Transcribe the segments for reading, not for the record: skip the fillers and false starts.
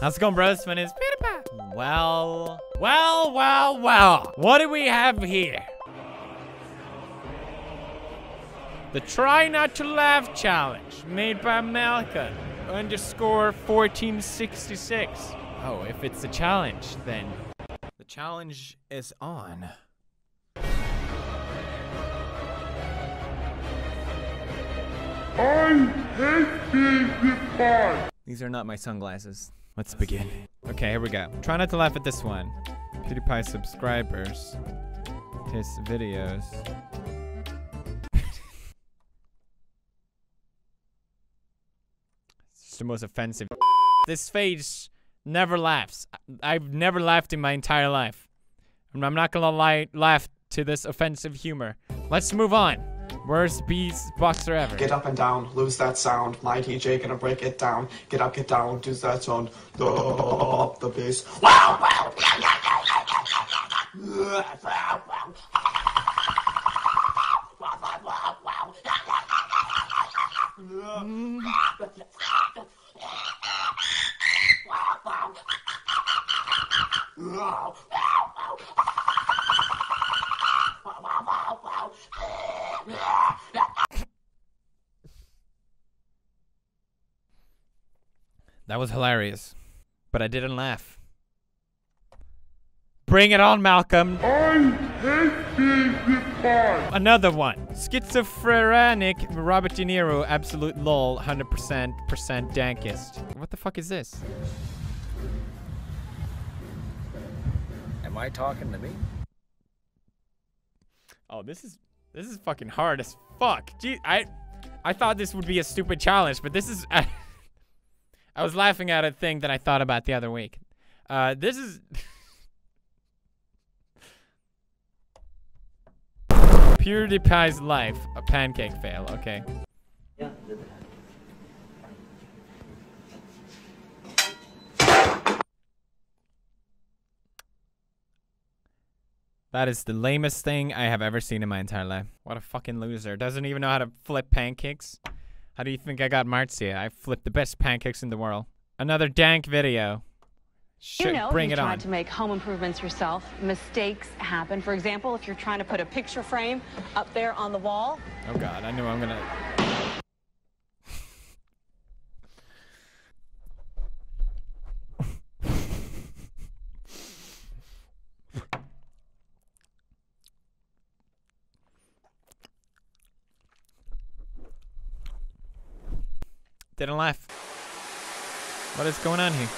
How's it going, bros? My name is PewDiePie. Well. What do we have here? The Try Not to Laugh Challenge, made by Malcolm Underscore 1466. Oh, if it's a challenge, then the challenge is on. I hate being PewDiePie. These are not my sunglasses. Let's begin. Okay, here we go. Try not to laugh at this one. PewDiePie subscribers. His videos. It's the most offensive. This face never laughs. I've never laughed in my entire life. I'm not gonna laugh to this offensive humor. Let's move on. Worst beast boxer ever. Get up and down, lose that sound. My DJ gonna break it down. Get up, get down, do that sound. The bass. Wow, wow. That was hilarious, but I didn't laugh. Bring it on, Malcolm. I hate being PewDiePie. Another one. Schizophrenic Robert De Niro, absolute lol, 100% dankest. What the fuck is this? Am I talking to me? Oh, this is fucking hard as fuck. Gee, I thought this would be a stupid challenge, but this is. I was laughing at a thing that I thought about the other week. This is... PewDiePie's life, a pancake fail, okay. Yeah. That is the lamest thing I have ever seen in my entire life. What a fucking loser. Doesn't even know how to flip pancakes. How do you think I got Marzia? I flipped the best pancakes in the world. Another dank video. You know, bring it on. You tried to make home improvements yourself. Mistakes happen. For example, if you're trying to put a picture frame up there on the wall. Oh God, I knew I'm gonna. Didn't laugh. What is going on here?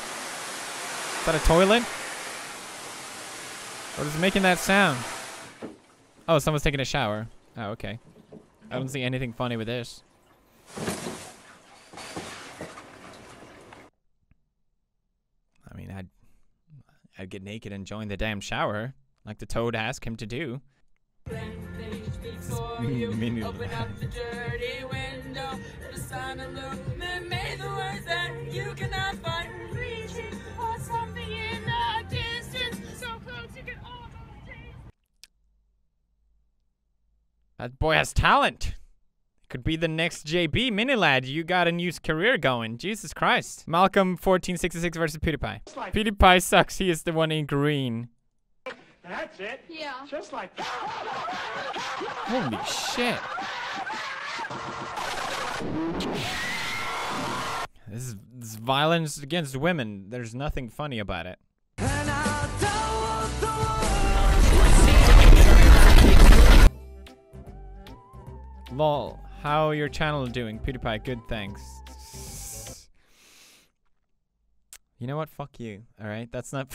Is that a toilet? What is making that sound? Oh, someone's taking a shower. Oh, okay. I don't see anything funny with this. I mean, I'd get naked and join the damn shower, like the toad asked him to do. Open up the dirty window. The sun illuminates the words that you cannot find. Reaching for something in the distance, so close you can almost taste. That boy has talent. Could be the next JB mini lad. You got a new career going. Jesus Christ. Malcolm 1466 versus PewDiePie. Like PewDiePie sucks. He is the one in green. That's it. Yeah. Just like that. Holy shit. This is violence against women. There's nothing funny about it. Lol, how your channel doing? PewDiePie, good thanks. You know what? Fuck you. Alright, that's not...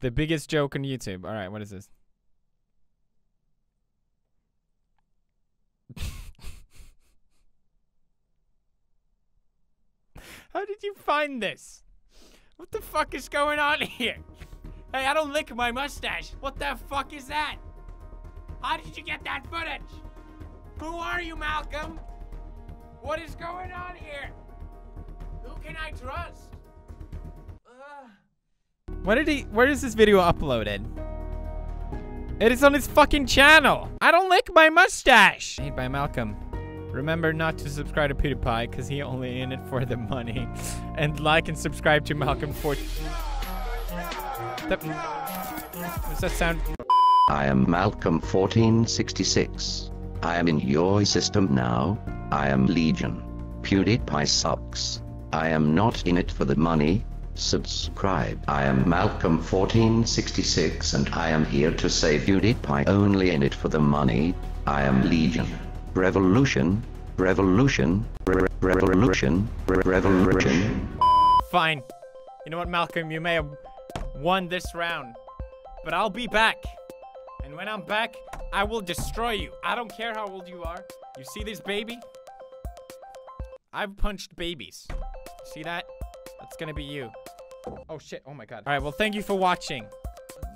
The biggest joke on YouTube. Alright, what is this? How did you find this? What the fuck is going on here? Hey, I don't lick my mustache. What the fuck is that? How did you get that footage? Who are you, Malcolm? What is going on here? Who can I trust? Where is this video uploaded? It is on his fucking channel. I don't lick my mustache. Made by Malcolm. Remember not to subscribe to PewDiePie because he only in it for the money. And like and subscribe to Malcolm 14. What's that sound? I am Malcolm 1466. I am in your system now. I am Legion. PewDiePie sucks. I am not in it for the money. Subscribe. I am Malcolm 1466 and I am here to say PewDiePie only in it for the money. I am Legion. Revolution. Revolution. Revolution. Revolution. Fine. You know what, Malcolm? You may have won this round, but I'll be back. And when I'm back, I will destroy you. I don't care how old you are. You see this baby? I've punched babies. See that? That's gonna be you. Oh shit, oh my god. Alright, well thank you for watching.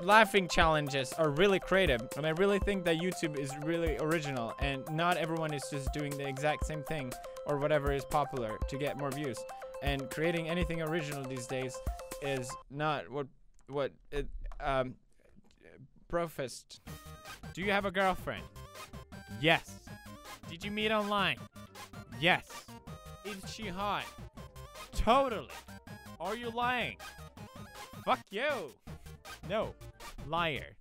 Laughing challenges are really creative, and I really think that YouTube is really original, and not everyone is just doing the exact same thing or whatever is popular to get more views. And creating anything original these days is not what it, Brofist. Do you have a girlfriend? Yes. Did you meet online? Yes. Is she hot? Totally. Are you lying? Fuck you. No. Liar.